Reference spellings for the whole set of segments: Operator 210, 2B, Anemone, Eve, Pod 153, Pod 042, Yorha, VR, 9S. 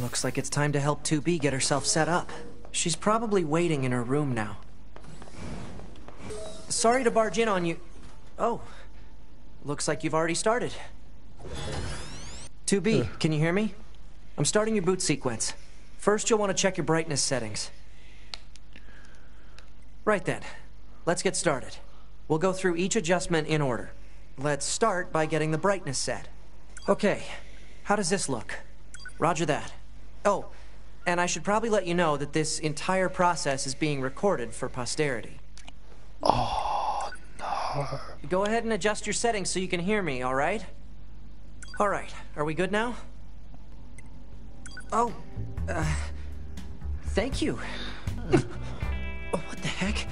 Looks like it's time to help 2B get herself set up. She's probably waiting in her room now. Sorry to barge in on you. Oh, looks like you've already started. 2B, can you hear me? I'm starting your boot sequence. First, you'll want to check your brightness settings. Right then, let's get started. We'll go through each adjustment in order. Let's start by getting the brightness set. Okay, how does this look? Roger that. Oh, and I should probably let you know that this entire process is being recorded for posterity. Oh, no. Go ahead and adjust your settings so you can hear me, all right? All right, are we good now? Oh, thank you. Oh, what the heck?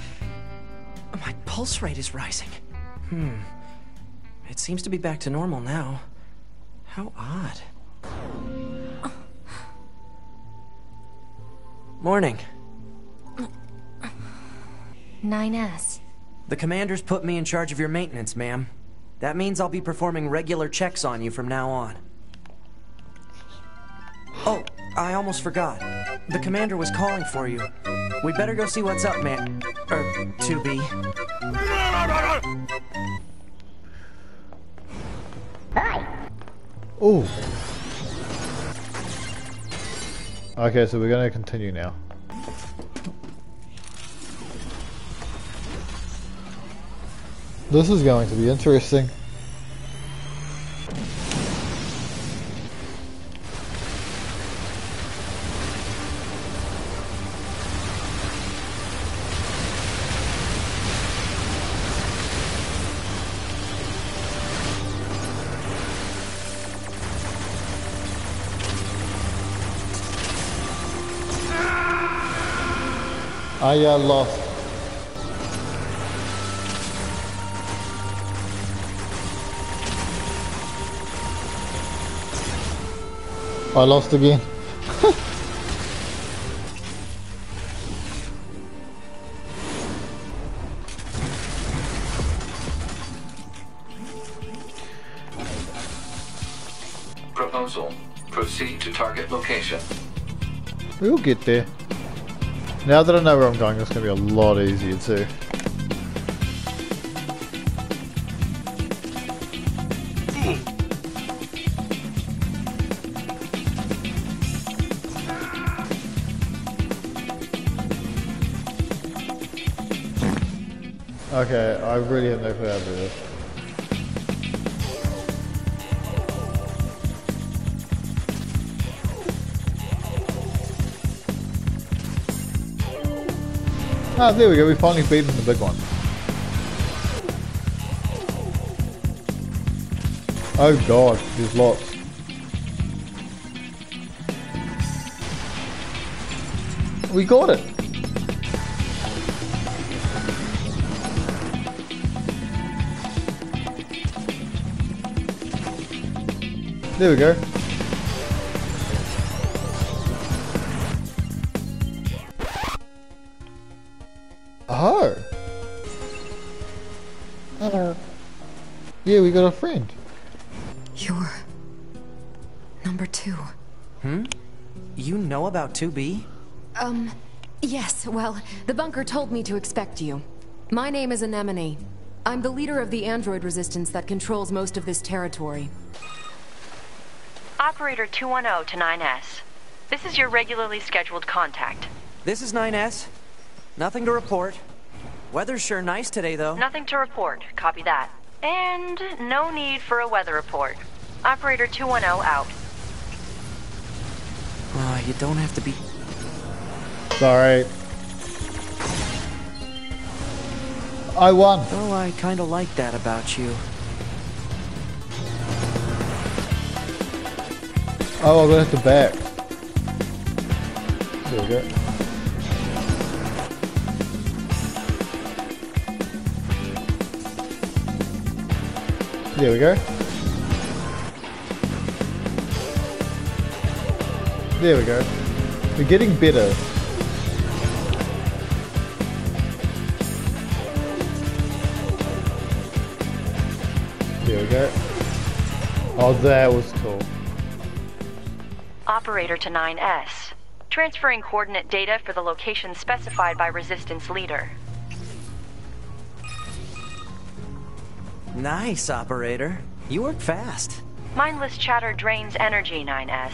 My pulse rate is rising. It seems to be back to normal now. How odd. Morning. 9S. The commander's put me in charge of your maintenance, ma'am. That means I'll be performing regular checks on you from now on. Oh, I almost forgot. The commander was calling for you. We'd better go see what's up, man. 2B. Hi. Oh. Okay, so we're gonna continue now. This is going to be interesting. I got lost. I lost again. Proposal. Proceed to target location. We'll get there. Now that I know where I'm going, it's going to be a lot easier too. Okay, I really have no clue how to do this. Ah, there we go, we finally beaten the big one. Oh god, there's lots. We got it! There we go. Oh! Hello. Yeah, we got a friend. You're... number 2. Hmm? You know about 2B? Yes, well, the bunker told me to expect you. My name is Anemone. I'm the leader of the android resistance that controls most of this territory. Operator 210 to 9S. This is your regularly scheduled contact. This is 9S. Nothing to report. Weather's sure nice today, though. Nothing to report. Copy that. And no need for a weather report. Operator 210 out. You don't have to be... Sorry. I won. Oh, I kind of like that about you. Oh, I'm gonna have to back. There we go. There we go. There we go. We're getting better. There we go. Oh, that was cool. Operator to 9S, transferring coordinate data for the location specified by Resistance Leader. Nice, Operator. You work fast. Mindless chatter drains energy, 9S.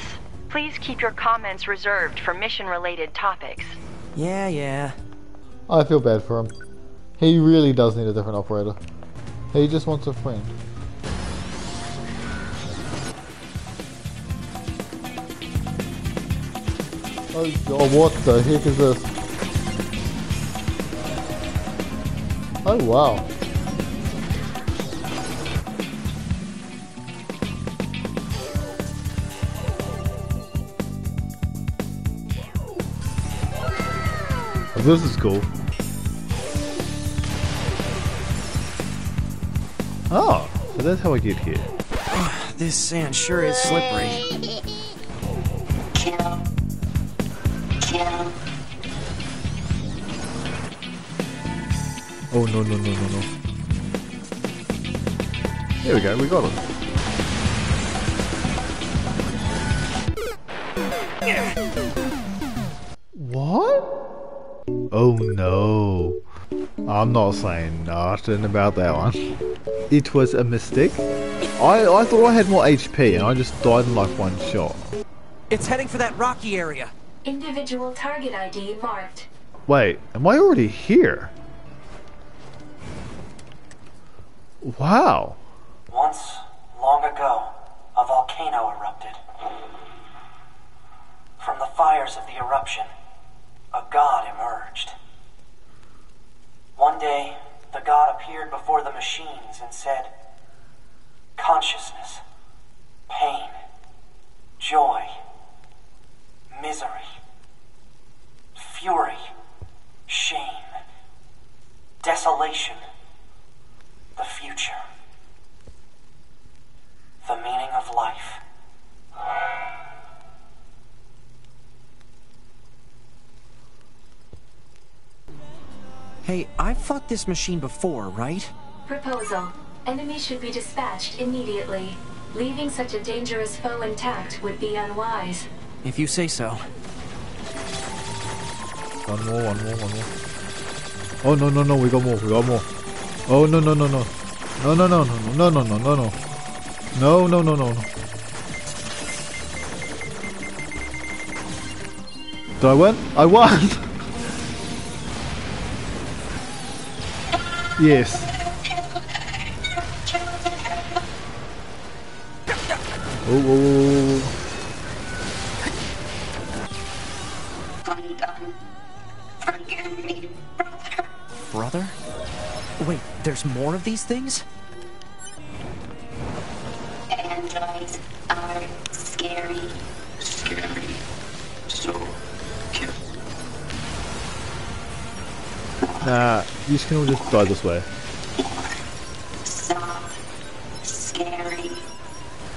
Please keep your comments reserved for mission-related topics. Yeah. I feel bad for him. He really does need a different operator. He just wants a friend. Oh god, what the heck is this? Oh wow. This is cool. Oh, so that's how I get here. Oh, this sand sure is slippery. Oh no. There we go, we got him. What? Oh no, I'm not saying nothing about that one. It was a mistake. I thought I had more HP and I just died in like one shot. It's heading for that rocky area. Individual target ID marked. Wait, am I already here? Wow. Once, long ago, a volcano erupted. From the fires of the eruption, a god emerged. One day, the god appeared before the machines and said, "Consciousness, pain, joy, misery, fury, shame, desolation, the future, the meaning of life." Hey, I've fought this machine before, right? Proposal. Enemies should be dispatched immediately. Leaving such a dangerous foe intact would be unwise. If you say so. One more. Oh, no, we got more. Oh, no. No. No. Did I win? I won! Yes. Oh. Forgive me, brother. Brother? Wait, there's more of these things? Androids are scary. So kill. Nah. You can all just die this way. Soft, scary,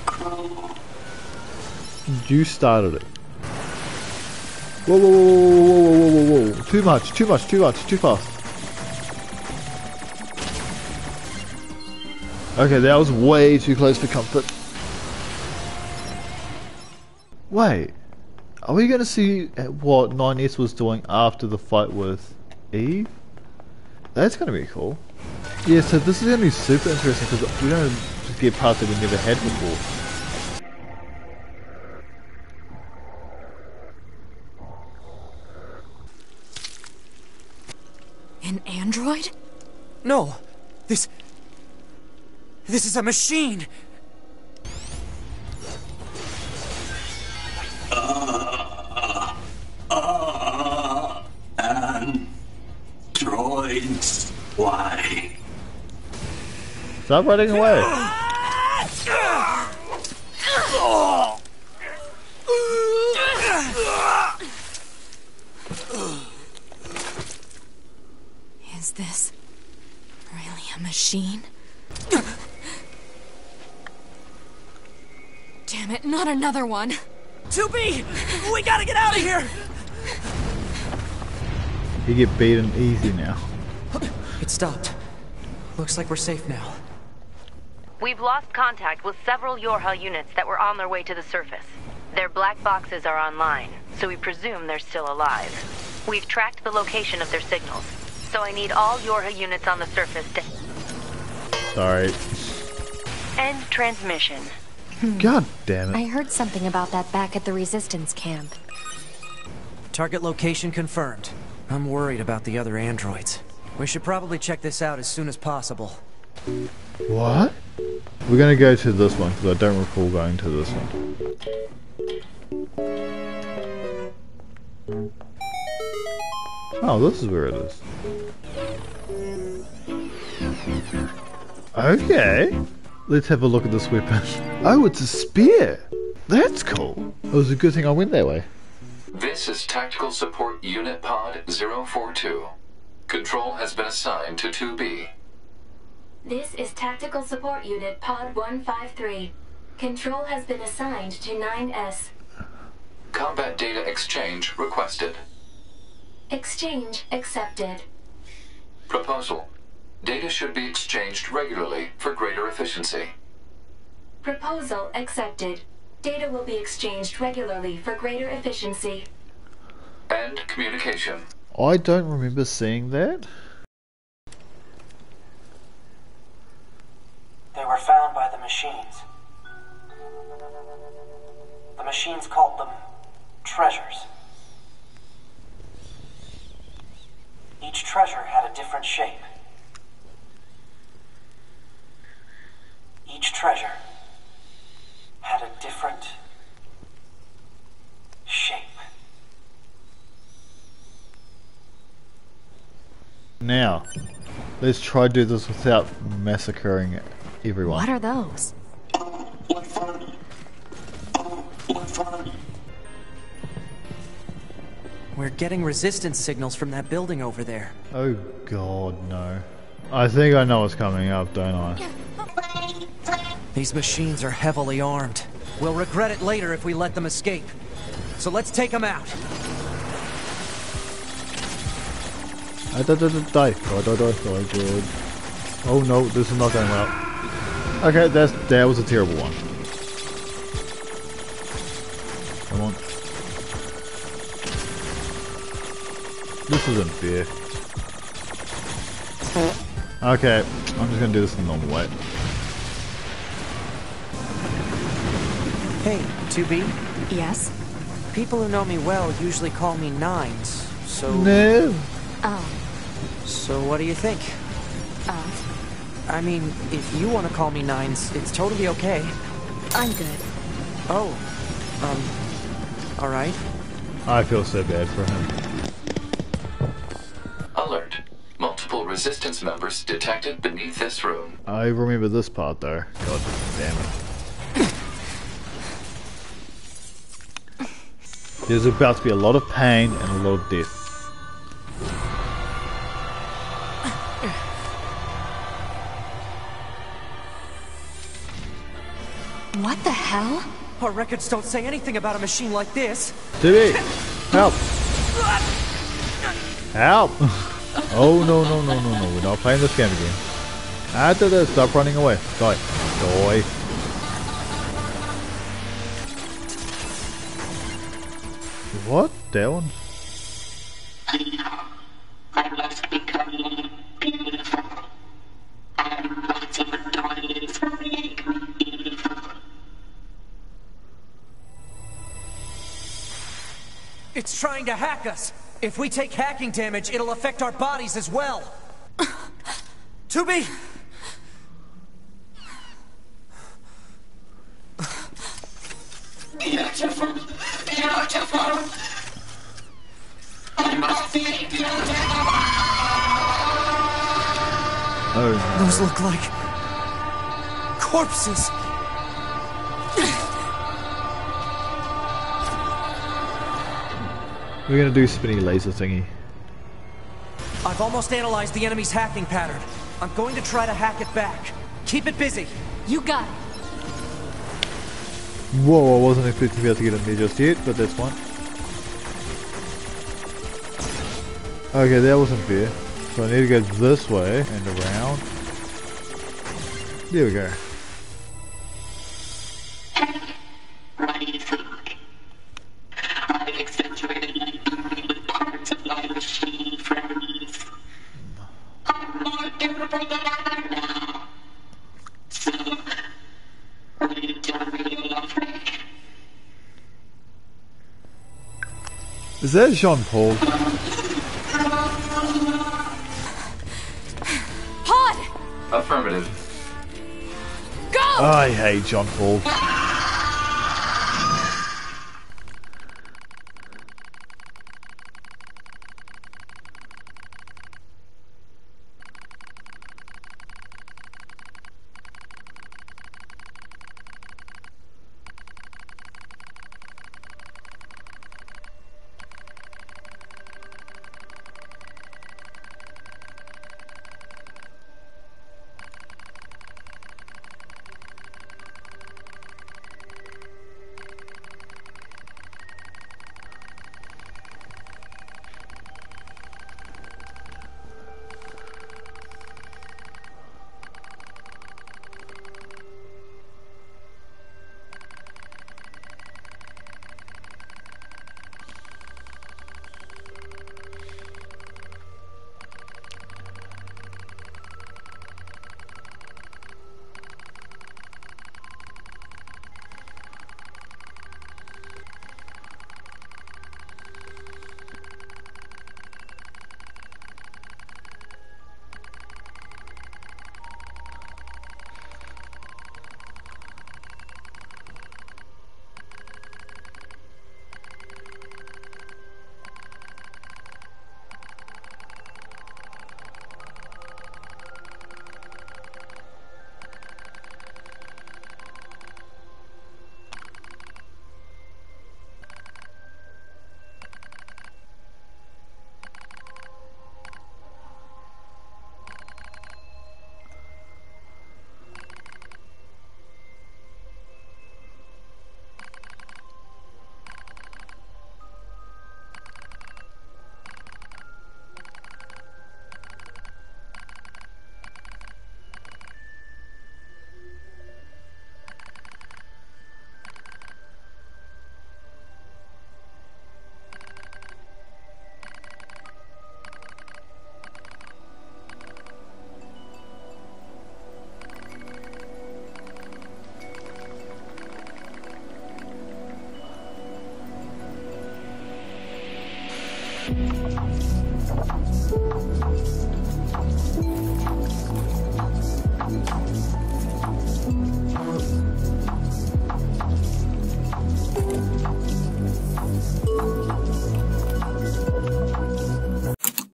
cruel. You started it. Whoa. Too much, too fast. Okay, that was way too close for comfort. Wait, are we going to see what 9S was doing after the fight with Eve? That's going to be cool. Yeah, so this is going to be super interesting because we don't just get parts that we never had before. An android? No, this is a machine. Why? Stop running away. Is this really a machine? Damn it, not another one. 2B, we gotta get out of here. You get beaten easy now. It stopped. Looks like we're safe now. We've lost contact with several Yorha units that were on their way to the surface. Their black boxes are online, so we presume they're still alive. We've tracked the location of their signals, so I need all Yorha units on the surface to... Sorry. End transmission. God damn it. I heard something about that back at the resistance camp. Target location confirmed. I'm worried about the other androids. We should probably check this out as soon as possible. What? We're gonna go to this one, because I don't recall going to this one. Oh, this is where it is. Okay. Let's have a look at this weapon. Oh, it's a spear! That's cool! It was a good thing I went that way. This is Tactical Support Unit Pod 042. Control has been assigned to 2B. This is Tactical Support Unit Pod 153. Control has been assigned to 9S. Combat data exchange requested. Exchange accepted. Proposal. Data should be exchanged regularly for greater efficiency. Proposal accepted. Data will be exchanged regularly for greater efficiency. End communication. I don't remember seeing that. They were found by the machines. The machines called them treasures. Each treasure had a different shape. Each treasure had a different shape. Now, let's try to do this without massacring everyone. What are those? We're getting resistance signals from that building over there. Oh god, no. I think I know what's coming up, don't I? These machines are heavily armed. We'll regret it later if we let them escape. So let's take them out. I died. Oh no, this is not going well. Okay, that was a terrible one. Come on. This isn't fair. Okay, I'm just gonna do this the normal way. Hey, 2B? Yes? People who know me well usually call me Nines, so... No! Oh. So what do you think? Oh. I mean, if you want to call me Nines, it's totally okay. I'm good. Oh. Alright. I feel so bad for him. Alert. Multiple resistance members detected beneath this room. I remember this part though. God damn it. There's about to be a lot of pain and a lot of death. What the hell? Our records don't say anything about a machine like this. Did it? Help! Help! Oh no, we're not playing this game again. After this, stop running away. Die. What? That one? It's trying to hack us! If we take hacking damage, it'll affect our bodies as well! 2B! Beautiful! I must be beautiful! Oh, no. Those look like... corpses! We're gonna do spinny laser thingy. I've almost analyzed the enemy's hacking pattern. I'm going to try to hack it back. Keep it busy! You got it! Whoa, I wasn't expecting to be able to get in there just yet, but that's fine. Okay, that wasn't fair. So I need to go this way and around. There we go. Is that Jean-Paul? Pod! Affirmative. Go! I hate Jean-Paul.